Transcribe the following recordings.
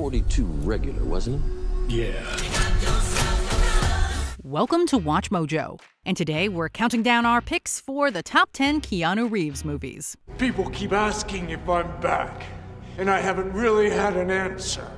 42 regular, wasn't it? Yeah. Welcome to Watch Mojo. And today we're counting down our picks for the top 10 Keanu Reeves movies. People keep asking if I'm back, and I haven't really had an answer.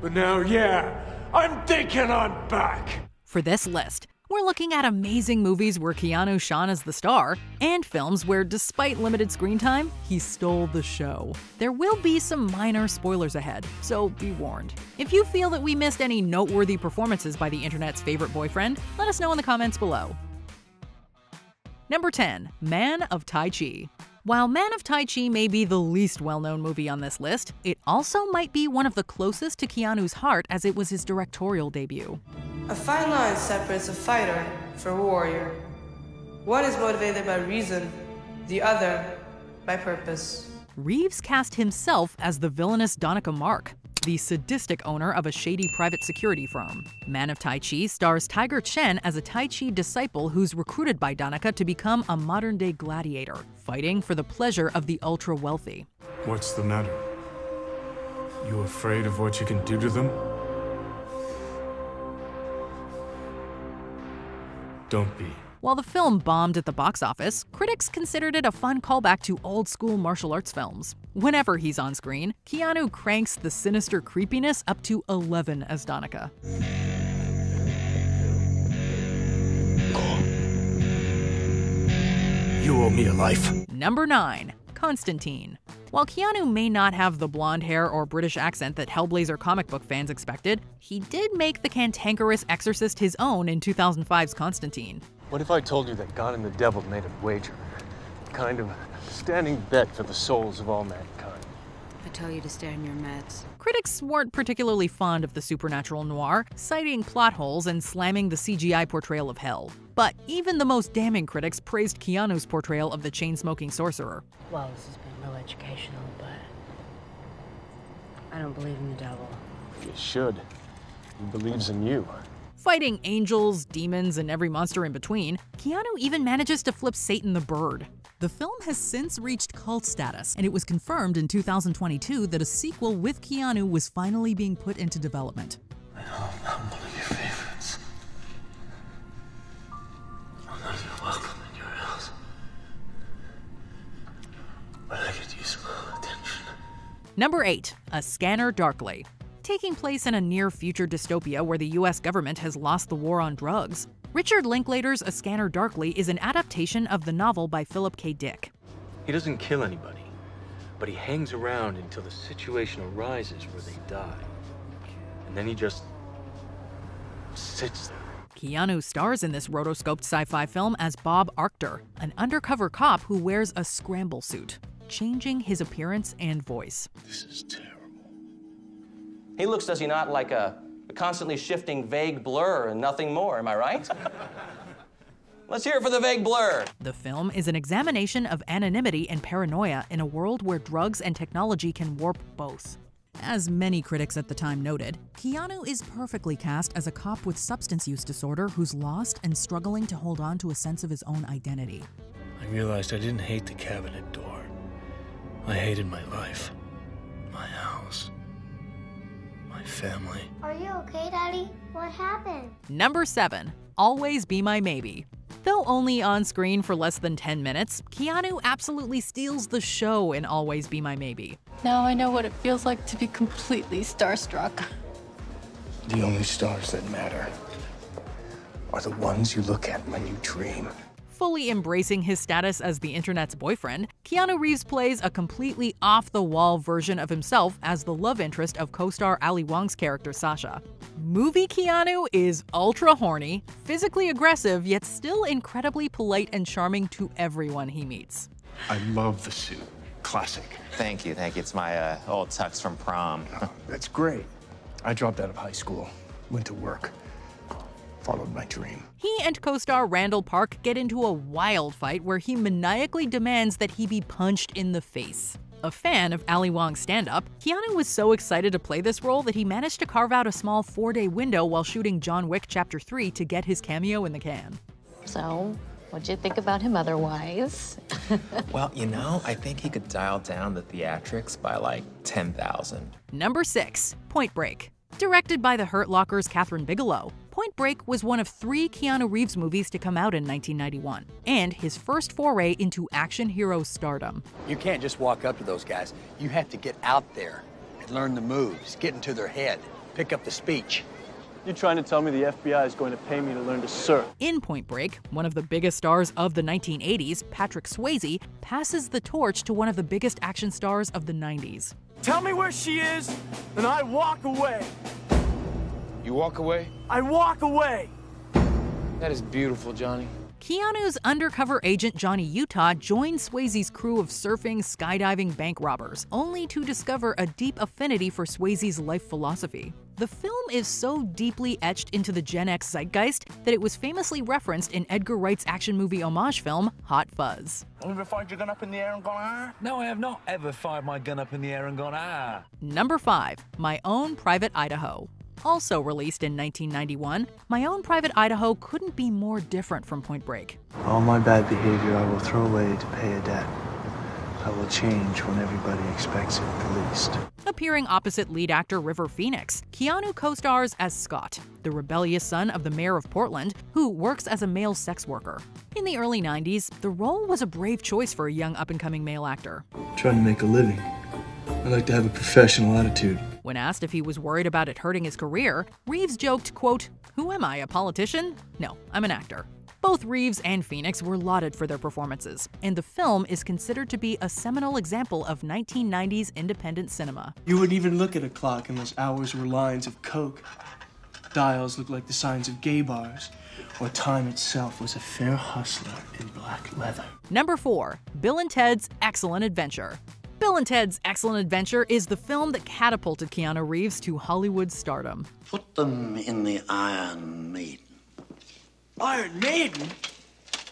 But now, yeah, I'm thinking I'm back. For this list, we're looking at amazing movies where Keanu shone as the star, and films where, despite limited screen time, he stole the show. There will be some minor spoilers ahead, so be warned. If you feel that we missed any noteworthy performances by the internet's favorite boyfriend, let us know in the comments below. Number 10, Man of Tai Chi. While Man of Tai Chi may be the least well-known movie on this list, it also might be one of the closest to Keanu's heart, as it was his directorial debut. A fine line separates a fighter from a warrior. One is motivated by reason, the other by purpose. Reeves cast himself as the villainous Donica Mark, the sadistic owner of a shady private security firm. Man of Tai Chi stars Tiger Chen as a Tai Chi disciple who's recruited by Donica to become a modern-day gladiator, fighting for the pleasure of the ultra-wealthy. What's the matter? You afraid of what you can do to them? Don't be. While the film bombed at the box office, critics considered it a fun callback to old-school martial arts films. Whenever he's on screen, Keanu cranks the sinister creepiness up to 11 as Donica. You owe me a life. Number 9. Constantine. While Keanu may not have the blonde hair or British accent that Hellblazer comic book fans expected, he did make the cantankerous exorcist his own in 2005's Constantine. What if I told you that God and the devil made a wager, kind of standing bet for the souls of all mankind? I tell you to stay on your meds. Critics weren't particularly fond of the supernatural noir, citing plot holes and slamming the CGI portrayal of hell. But even the most damning critics praised Keanu's portrayal of the chain-smoking sorcerer. Well, this has been real educational, but I don't believe in the devil. You should. He believes in you. Fighting angels, demons, and every monster in between, Keanu even manages to flip Satan the bird. The film has since reached cult status, and it was confirmed in 2022 that a sequel with Keanu was finally being put into development. I know I'm not one of your favorites. I'm not even welcome in your house. But I could use a little attention. Number 8, A Scanner Darkly. Taking place in a near-future dystopia where the US government has lost the war on drugs, Richard Linklater's A Scanner Darkly is an adaptation of the novel by Philip K. Dick. He doesn't kill anybody, but he hangs around until the situation arises where they die. And then he just sits there. Keanu stars in this rotoscoped sci-fi film as Bob Arctor, an undercover cop who wears a scramble suit, changing his appearance and voice. This is terrible. He looks, does he not, like a constantly shifting vague blur and nothing more, am I right? Let's hear it for the vague blur. The film is an examination of anonymity and paranoia in a world where drugs and technology can warp both. As many critics at the time noted, Keanu is perfectly cast as a cop with substance use disorder who's lost and struggling to hold on to a sense of his own identity. I realized I didn't hate the cabinet door. I hated my life, my house, my family. Are you okay, Daddy? What happened? Number 7, Always Be My Maybe. Though only on screen for less than 10 minutes, Keanu absolutely steals the show in Always Be My Maybe. Now I know what it feels like to be completely starstruck. The only stars that matter are the ones you look at when you dream. Fully embracing his status as the internet's boyfriend, Keanu Reeves plays a completely off-the-wall version of himself as the love interest of co-star Ali Wong's character Sasha. Movie Keanu is ultra horny, physically aggressive, yet still incredibly polite and charming to everyone he meets. I love the suit. Classic. Thank you. It's my old tux from prom. Oh, that's great. I dropped out of high school, went to work. Followed my dream. He and co-star Randall Park get into a wild fight where he maniacally demands that he be punched in the face. A fan of Ali Wong's stand-up, Keanu was so excited to play this role that he managed to carve out a small 4-day window while shooting John Wick Chapter 3 to get his cameo in the can. So, What'd you think about him otherwise? Well, you know, I think he could dial down the theatrics by like 10,000. Number 6, Point Break. Directed by The Hurt Locker's Catherine Bigelow, Point Break was one of 3 Keanu Reeves movies to come out in 1991, and his first foray into action hero stardom. You can't just walk up to those guys. You have to get out there and learn the moves, get into their head, pick up the speech. You're trying to tell me the FBI is going to pay me to learn to surf? In Point Break, one of the biggest stars of the 1980s, Patrick Swayze, passes the torch to one of the biggest action stars of the 90s. Tell me where she is, and I walk away. You walk away? I walk away. That is beautiful, Johnny. Keanu's undercover agent Johnny Utah joins Swayze's crew of surfing, skydiving bank robbers, only to discover a deep affinity for Swayze's life philosophy. The film is so deeply etched into the Gen X zeitgeist that it was famously referenced in Edgar Wright's action movie homage film, Hot Fuzz. Have you ever fired your gun up in the air and gone, ah? No, I have not ever fired my gun up in the air and gone, ah. Number 5, My Own Private Idaho. Also released in 1991, My Own Private Idaho couldn't be more different from Point Break. All my bad behavior I will throw away to pay a debt. I will change when everybody expects it the least. Appearing opposite lead actor River Phoenix, Keanu co-stars as Scott, the rebellious son of the mayor of Portland who works as a male sex worker. In the early 90s, the role was a brave choice for a young up-and-coming male actor. I'm trying to make a living. I like to have a professional attitude. When asked if he was worried about it hurting his career, Reeves joked, quote, "Who am I, a politician? No, I'm an actor." Both Reeves and Phoenix were lauded for their performances, and the film is considered to be a seminal example of 1990s independent cinema. You wouldn't even look at a clock unless hours were lines of coke, dials looked like the signs of gay bars, or time itself was a fair hustler in black leather. Number 4, Bill and Ted's Excellent Adventure. Bill and Ted's Excellent Adventure is the film that catapulted Keanu Reeves to Hollywood stardom. Put them in the Iron Maiden. Iron Maiden?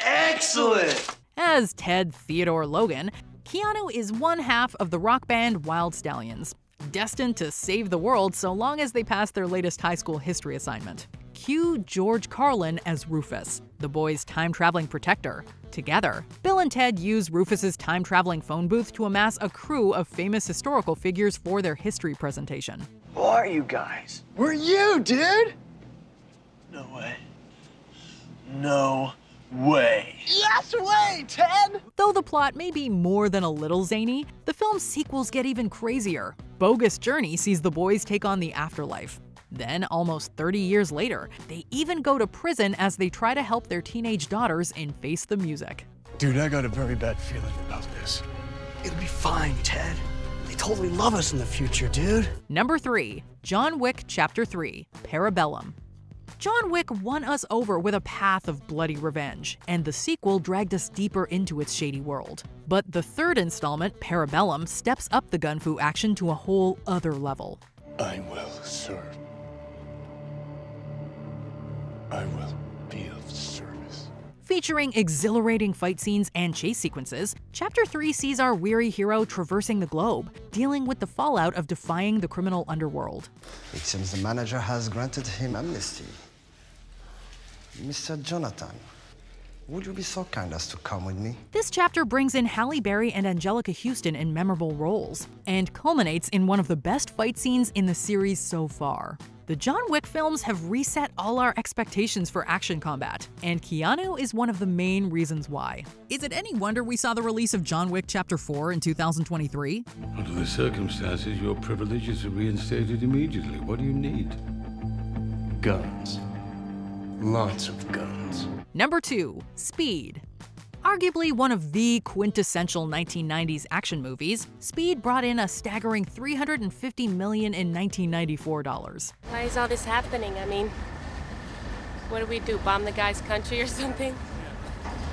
Excellent! As Ted Theodore Logan, Keanu is one half of the rock band Wild Stallions, destined to save the world so long as they pass their latest high school history assignment. Cue George Carlin as Rufus, the boys' time-traveling protector. Together, Bill and Ted use Rufus's time-traveling phone booth to amass a crew of famous historical figures for their history presentation. Who are you guys? We're you, dude! No way. No way. Yes way, Ted! Though the plot may be more than a little zany, the film's sequels get even crazier. Bogus Journey sees the boys take on the afterlife. Then, almost 30 years later, they even go to prison as they try to help their teenage daughters and face the music. Dude, I got a very bad feeling about this. It'll be fine, Ted. They totally love us in the future, dude. Number 3, John Wick Chapter 3, Parabellum. John Wick won us over with a path of bloody revenge, and the sequel dragged us deeper into its shady world. But the third installment, Parabellum, steps up the gunfu action to a whole other level. I will serve. I will be of service. Featuring exhilarating fight scenes and chase sequences, Chapter 3 sees our weary hero traversing the globe, dealing with the fallout of defying the criminal underworld. It seems the manager has granted him amnesty. Mr. Jonathan, would you be so kind as to come with me? This chapter brings in Halle Berry and Angelica Houston in memorable roles, and culminates in one of the best fight scenes in the series so far. The John Wick films have reset all our expectations for action combat, and Keanu is one of the main reasons why. Is it any wonder we saw the release of John Wick Chapter 4 in 2023? Under the circumstances, your privileges are reinstated immediately. What do you need? Guns. Lots of guns. Number 2, Speed. Arguably one of the quintessential 1990s action movies, Speed brought in a staggering $350 million in $1994. Why is all this happening? I mean, what do we do, bomb the guy's country or something?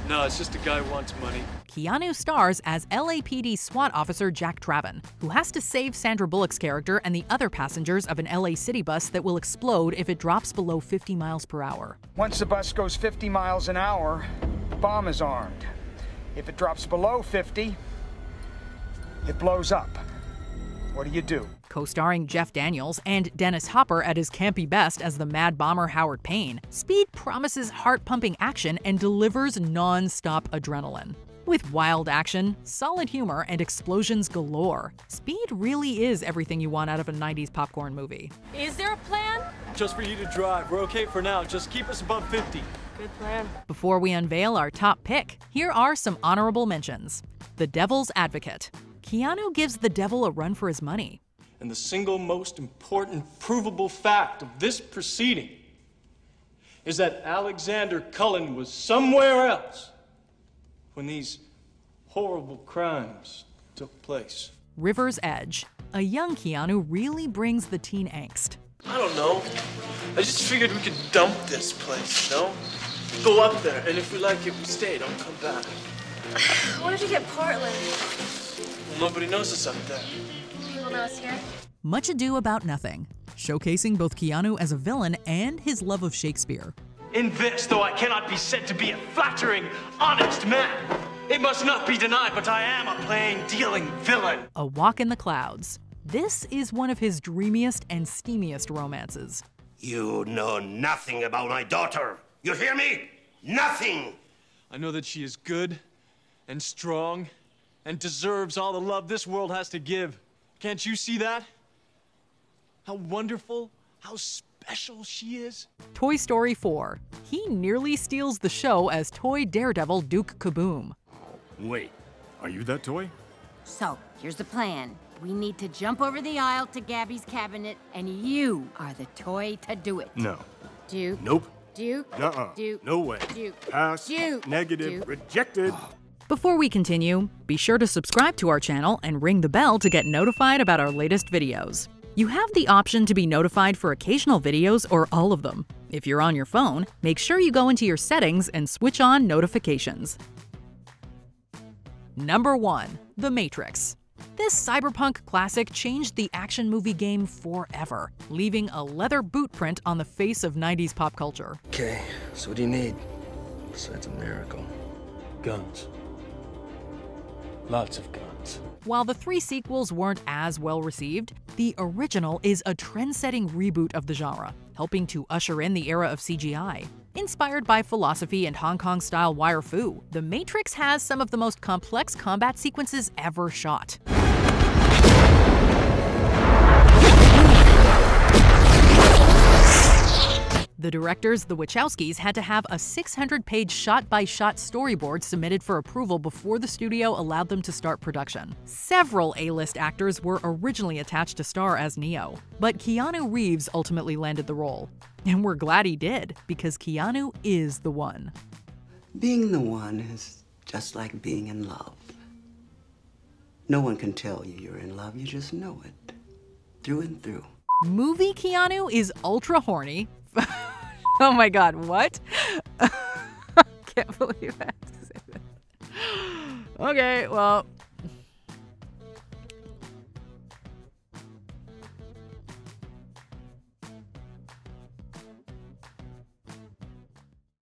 No, it's just a guy who wants money. Keanu stars as LAPD SWAT officer Jack Travin, who has to save Sandra Bullock's character and the other passengers of an LA city bus that will explode if it drops below 50 miles per hour. Once the bus goes 50 miles an hour, the bomb is armed. If it drops below 50, it blows up. What do you do? Co-starring Jeff Daniels and Dennis Hopper at his campy best as the mad bomber Howard Payne, Speed promises heart-pumping action and delivers non-stop adrenaline. With wild action, solid humor, and explosions galore, Speed really is everything you want out of a 90s popcorn movie. Is there a plan? Just for you to drive. We're okay for now. Just keep us above 50. Good plan. Before we unveil our top pick, here are some honorable mentions. The Devil's Advocate. Keanu gives the devil a run for his money. And the single most important provable fact of this proceeding is that Alexander Cullen was somewhere else when these horrible crimes took place. River's Edge. A young Keanu really brings the teen angst. I don't know. I just figured we could dump this place, you know? Go up there, and if we like it, we stay. Don't come back. What if you get Portland? Well, nobody knows us up there. People know us here. Much Ado About Nothing, showcasing both Keanu as a villain and his love of Shakespeare. In this, though I cannot be said to be a flattering, honest man, it must not be denied, but I am a plain dealing villain. A Walk in the Clouds. This is one of his dreamiest and steamiest romances. You know nothing about my daughter. You hear me? Nothing! I know that she is good and strong and deserves all the love this world has to give. Can't you see that? How wonderful, how special she is. Toy Story 4. He nearly steals the show as toy daredevil Duke Kaboom. Wait, are you that toy? So, here's the plan. We need to jump over the aisle to Gabby's cabinet, and you are the toy to do it. No. Duke. Nope. Duke. Nuh-uh. Duke. No way. Duke. Pass. Duke. Negative. Duke. Rejected. Before we continue, be sure to subscribe to our channel and ring the bell to get notified about our latest videos. You have the option to be notified for occasional videos or all of them. If you're on your phone, make sure you go into your settings and switch on notifications. Number 1. The Matrix. This cyberpunk classic changed the action movie game forever, leaving a leather boot print on the face of 90s pop culture. Okay, so what do you need besides a miracle? Guns. Lots of guns. While the 3 sequels weren't as well received, the original is a trend-setting reboot of the genre, helping to usher in the era of CGI. Inspired by philosophy and Hong Kong-style wire fu, The Matrix has some of the most complex combat sequences ever shot. The directors, the Wachowskis, had to have a 600-page shot-by-shot storyboard submitted for approval before the studio allowed them to start production. Several A-list actors were originally attached to star as Neo, but Keanu Reeves ultimately landed the role. And we're glad he did, because Keanu is the one. Being the one is just like being in love. No one can tell you you're in love, you just know it, through and through. Movie Keanu is ultra horny. Oh my God, what? I can't believe I have to say that. Okay, well,